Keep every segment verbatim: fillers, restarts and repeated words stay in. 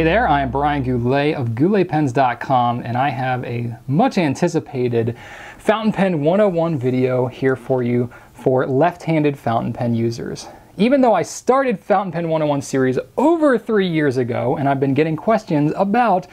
Hey there, I am Brian Goulet of Goulet Pens dot com, and I have a much anticipated Fountain Pen one oh one video here for you for left-handed fountain pen users. Even though I started Fountain Pen one oh one series over three years ago, and I've been getting questions about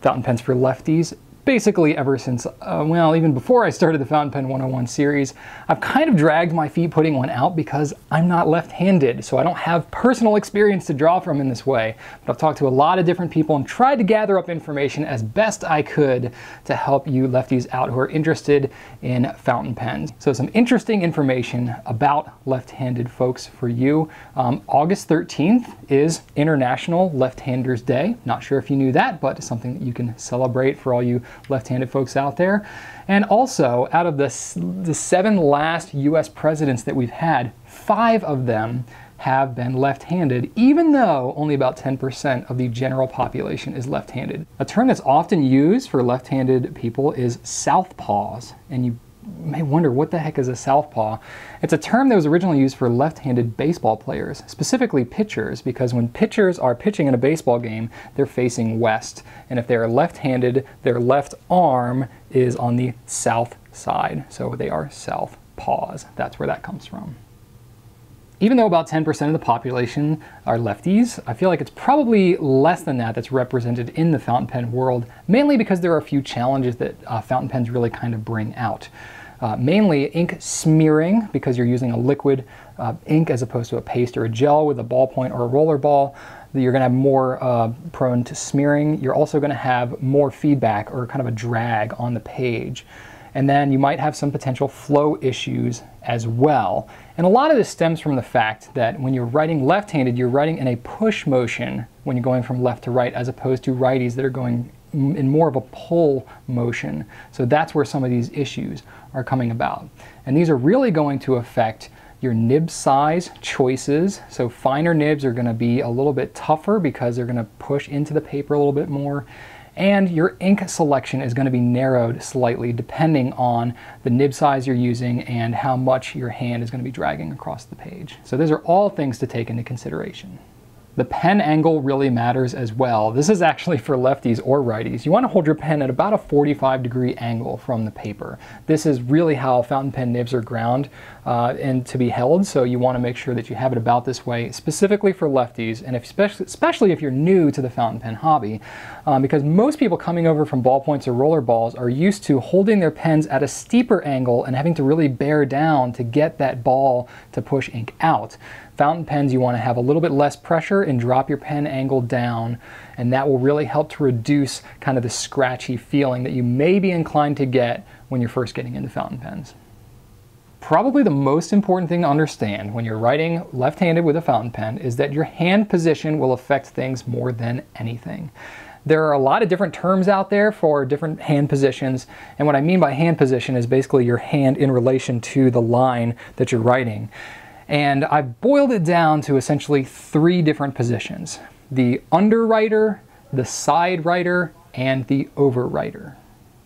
fountain pens for lefties basically ever since, uh, well, even before I started the Fountain Pen one oh one series, I've kind of dragged my feet putting one out because I'm not left-handed, so I don't have personal experience to draw from in this way. But I've talked to a lot of different people and tried to gather up information as best I could to help you lefties out who are interested in fountain pens. So some interesting information about left-handed folks for you. Um, August thirteenth is International Left-Handers Day. Not sure if you knew that, but something that you can celebrate for all you left-handed folks out there. And also, out of the, the seven last U S presidents that we've had, five of them have been left-handed, even though only about ten percent of the general population is left-handed. A term that's often used for left-handed people is southpaws, and you may wonder, what the heck is a southpaw? It's a term that was originally used for left-handed baseball players, specifically pitchers, because when pitchers are pitching in a baseball game, they're facing west. And if they're left-handed, their left arm is on the south side. So they are southpaws. That's where that comes from. Even though about ten percent of the population are lefties, I feel like it's probably less than that that's represented in the fountain pen world, mainly because there are a few challenges that uh, fountain pens really kind of bring out. Uh, mainly ink smearing, because you're using a liquid uh, ink as opposed to a paste or a gel with a ballpoint or a roller ball. You're going to have more uh, prone to smearing. You're also going to have more feedback or kind of a drag on the page. And then you might have some potential flow issues as well. And a lot of this stems from the fact that when you're writing left-handed, you're writing in a push motion when you're going from left to right, as opposed to righties that are going in more of a pull motion. So that's where some of these issues are coming about. And these are really going to affect your nib size choices. So finer nibs are gonna be a little bit tougher because they're gonna push into the paper a little bit more. And your ink selection is going to be narrowed slightly depending on the nib size you're using and how much your hand is going to be dragging across the page. So those are all things to take into consideration. The pen angle really matters as well. This is actually for lefties or righties. You want to hold your pen at about a forty-five degree angle from the paper. This is really how fountain pen nibs are ground uh, and to be held, so you want to make sure that you have it about this way, specifically for lefties, and if, especially if you're new to the fountain pen hobby, um, because most people coming over from ballpoints or roller balls are used to holding their pens at a steeper angle and having to really bear down to get that ball to push ink out. Fountain pens, you want to have a little bit less pressure and drop your pen angle down, and that will really help to reduce kind of the scratchy feeling that you may be inclined to get when you're first getting into fountain pens. Probably the most important thing to understand when you're writing left-handed with a fountain pen is that your hand position will affect things more than anything. There are a lot of different terms out there for different hand positions, and what I mean by hand position is basically your hand in relation to the line that you're writing. And I've boiled it down to essentially three different positions: the underwriter, the side writer, and the overwriter.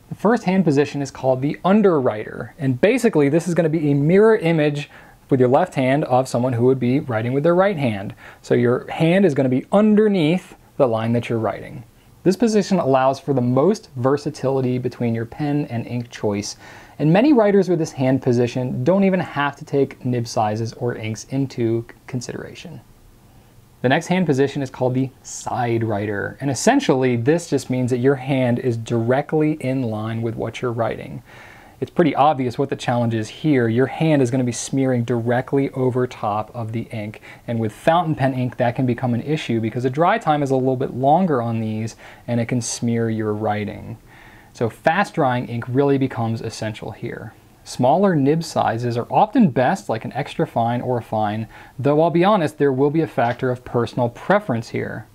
The first hand position is called the underwriter, and basically this is going to be a mirror image with your left hand of someone who would be writing with their right hand. So your hand is going to be underneath the line that you're writing. This position allows for the most versatility between your pen and ink choice. And many writers with this hand position don't even have to take nib sizes or inks into consideration. The next hand position is called the side writer. And essentially, this just means that your hand is directly in line with what you're writing. It's pretty obvious what the challenge is here. Your hand is going to be smearing directly over top of the ink. And with fountain pen ink, that can become an issue because the dry time is a little bit longer on these and it can smear your writing. So fast drying ink really becomes essential here. Smaller nib sizes are often best, like an extra fine or a fine, though I'll be honest, there will be a factor of personal preference here.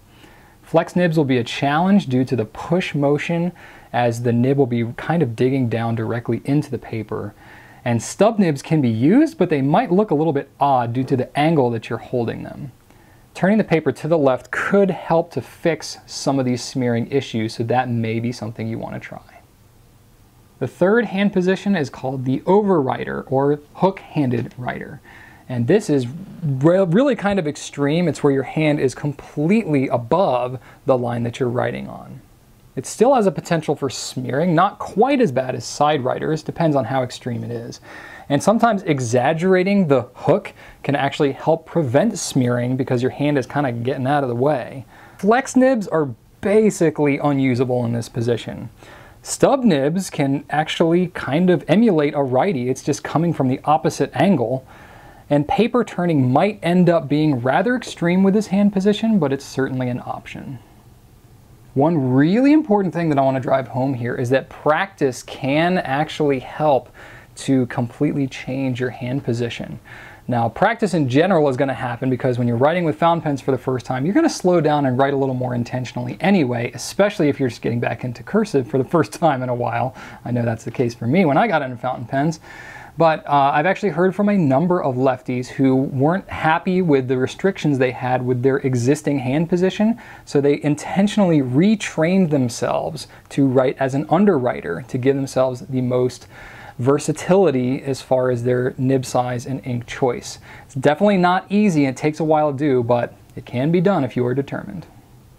Flex nibs will be a challenge due to the push motion, as the nib will be kind of digging down directly into the paper. And stub nibs can be used, but they might look a little bit odd due to the angle that you're holding them. Turning the paper to the left could help to fix some of these smearing issues, so that may be something you want to try. The third hand position is called the overwriter, or hook-handed writer. And this is re really kind of extreme. It's where your hand is completely above the line that you're writing on. It still has a potential for smearing, not quite as bad as side writers, depends on how extreme it is. And sometimes exaggerating the hook can actually help prevent smearing because your hand is kind of getting out of the way. Flex nibs are basically unusable in this position. Stub nibs can actually kind of emulate a righty, it's just coming from the opposite angle. And paper turning might end up being rather extreme with this hand position, but it's certainly an option. One really important thing that I want to drive home here is that practice can actually help to completely change your hand position. Now, practice in general is going to happen because when you're writing with fountain pens for the first time, you're going to slow down and write a little more intentionally anyway, especially if you're just getting back into cursive for the first time in a while. I know that's the case for me when I got into fountain pens. But uh, I've actually heard from a number of lefties who weren't happy with the restrictions they had with their existing hand position, so they intentionally retrained themselves to write as an underwriter to give themselves the most versatility as far as their nib size and ink choice. It's definitely not easy, it takes a while to do, but it can be done if you are determined.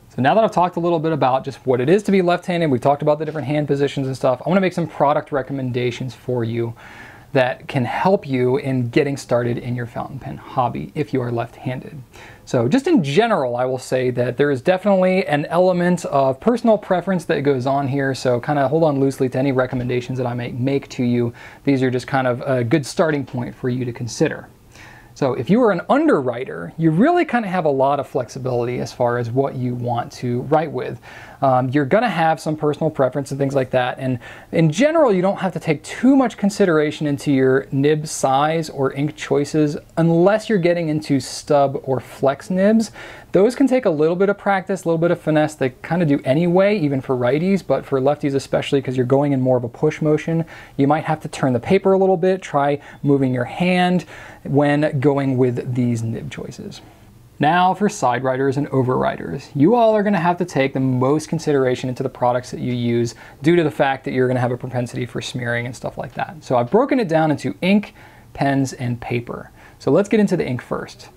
So now that I've talked a little bit about just what it is to be left-handed, we've talked about the different hand positions and stuff, I want to make some product recommendations for you that can help you in getting started in your fountain pen hobby if you are left-handed. So just in general, I will say that there is definitely an element of personal preference that goes on here, so kind of hold on loosely to any recommendations that I may make to you. These are just kind of a good starting point for you to consider. So if you are an underwriter, you really kind of have a lot of flexibility as far as what you want to write with. Um, you're going to have some personal preference and things like that, and in general you don't have to take too much consideration into your nib size or ink choices unless you're getting into stub or flex nibs. Those can take a little bit of practice, a little bit of finesse. They kind of do anyway, even for righties, but for lefties especially because you're going in more of a push motion, you might have to turn the paper a little bit, try moving your hand when going with these nib choices. Now for side writers and overwriters. You all are going to have to take the most consideration into the products that you use due to the fact that you're going to have a propensity for smearing and stuff like that. So I've broken it down into ink, pens, and paper. So let's get into the ink first.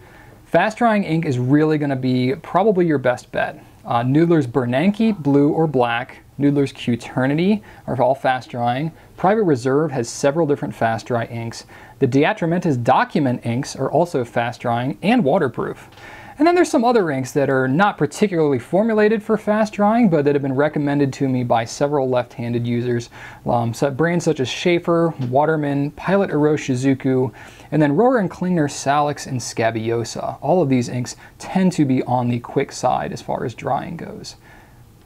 Fast drying ink is really going to be probably your best bet. Uh, Noodler's Bernanke Blue or Black, Noodler's Quaternity are all fast drying. Private Reserve has several different fast dry inks. The De Atramentis document inks are also fast drying and waterproof. And then there's some other inks that are not particularly formulated for fast drying, but that have been recommended to me by several left-handed users. Um, so brands such as Sheaffer, Waterman, Pilot Iroshizuku, and then Rohrer and Klingner, Salix, and Scabiosa. All of these inks tend to be on the quick side as far as drying goes.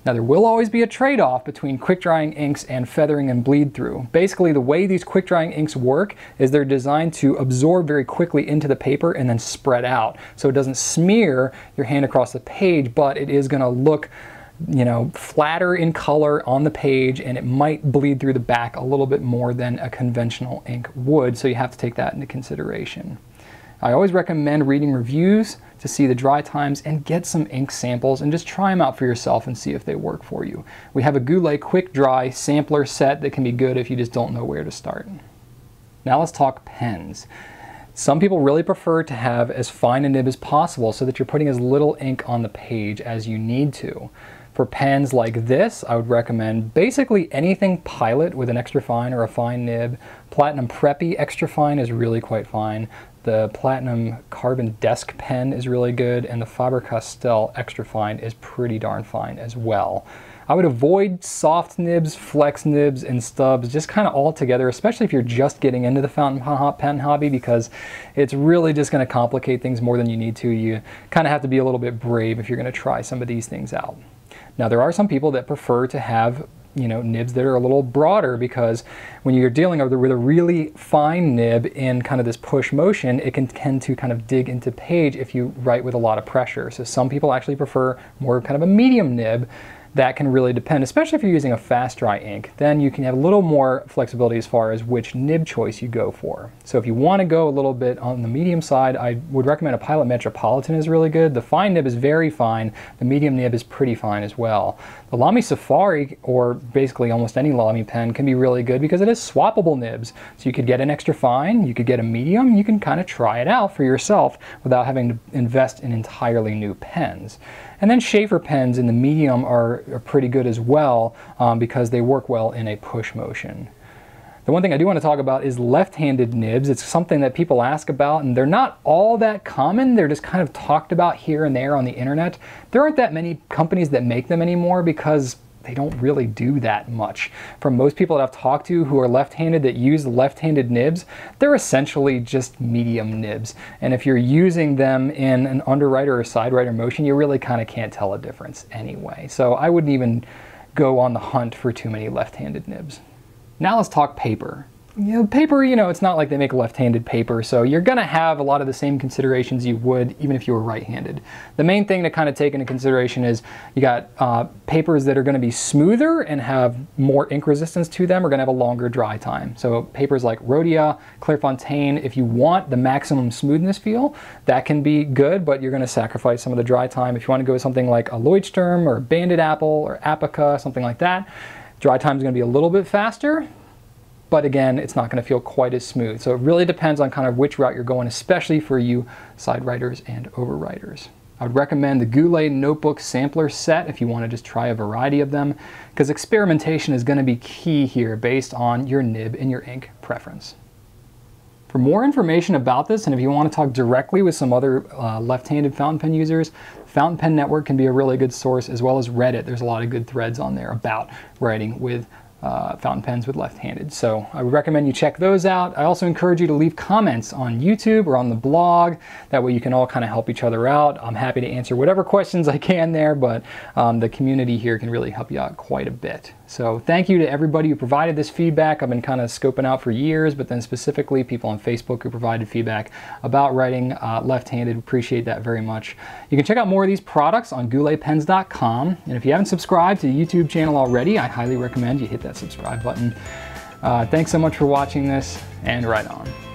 Now there will always be a trade-off between quick drying inks and feathering and bleed through. Basically the way these quick drying inks work is they're designed to absorb very quickly into the paper and then spread out. So it doesn't smear your hand across the page, but it is going to look, you know, flatter in color on the page, and it might bleed through the back a little bit more than a conventional ink would, so you have to take that into consideration. I always recommend reading reviews to see the dry times and get some ink samples and just try them out for yourself and see if they work for you. We have a Goulet Quick Dry Sampler Set that can be good if you just don't know where to start. Now let's talk pens. Some people really prefer to have as fine a nib as possible so that you're putting as little ink on the page as you need to. For pens like this, I would recommend basically anything Pilot with an extra fine or a fine nib. Platinum Preppy extra fine is really quite fine. The Platinum Carbon Desk Pen is really good, and the Faber-Castell extra fine is pretty darn fine as well. I would avoid soft nibs, flex nibs, and stubs just kind of all together, especially if you're just getting into the fountain pen hobby, because it's really just going to complicate things more than you need to. You kind of have to be a little bit brave if you're going to try some of these things out. Now there are some people that prefer to have, you know, nibs that are a little broader, because when you're dealing with a really fine nib in kind of this push motion, it can tend to kind of dig into page if you write with a lot of pressure. So some people actually prefer more kind of a medium nib. That can really depend, especially if you're using a fast dry ink, then you can have a little more flexibility as far as which nib choice you go for. So if you want to go a little bit on the medium side, I would recommend a Pilot Metropolitan is really good. The fine nib is very fine. The medium nib is pretty fine as well. The Lamy Safari, or basically almost any Lamy pen, can be really good because it has swappable nibs. So you could get an extra fine, you could get a medium, you can kind of try it out for yourself without having to invest in entirely new pens. And then Sheaffer pens in the medium are, are pretty good as well um, because they work well in a push motion. The one thing I do want to talk about is left-handed nibs. It's something that people ask about, and they're not all that common. They're just kind of talked about here and there on the internet. There aren't that many companies that make them anymore because they don't really do that much. From most people that I've talked to who are left-handed that use left-handed nibs, they're essentially just medium nibs. And if you're using them in an underwriter or sidewriter motion, you really kind of can't tell a difference anyway. So I wouldn't even go on the hunt for too many left-handed nibs. Now let's talk paper. You know, paper, you know, it's not like they make left-handed paper, so you're gonna have a lot of the same considerations you would even if you were right-handed. The main thing to kind of take into consideration is you got uh, papers that are gonna be smoother and have more ink resistance to them, are gonna have a longer dry time. So papers like Rhodia, Clairefontaine, if you want the maximum smoothness feel, that can be good, but you're gonna sacrifice some of the dry time. If you wanna go with something like a Leuchtturm or a Banded Apple or Apica, something like that, dry time is going to be a little bit faster, but again, it's not going to feel quite as smooth. So it really depends on kind of which route you're going, especially for you side writers and overwriters. I would recommend the Goulet Notebook Sampler Set if you want to just try a variety of them, because experimentation is going to be key here based on your nib and your ink preference. For more information about this, and if you want to talk directly with some other uh, left-handed fountain pen users, Fountain Pen Network can be a really good source, as well as Reddit. There's a lot of good threads on there about writing with uh, fountain pens with left-handed. So I would recommend you check those out. I also encourage you to leave comments on YouTube or on the blog. That way you can all kind of help each other out. I'm happy to answer whatever questions I can there, but um, the community here can really help you out quite a bit. So thank you to everybody who provided this feedback. I've been kind of scoping out for years, but then specifically people on Facebook who provided feedback about writing uh, left-handed. Appreciate that very much. You can check out more of these products on goulet pens dot com. And if you haven't subscribed to the YouTube channel already, I highly recommend you hit that subscribe button. Uh, thanks so much for watching this, and right on.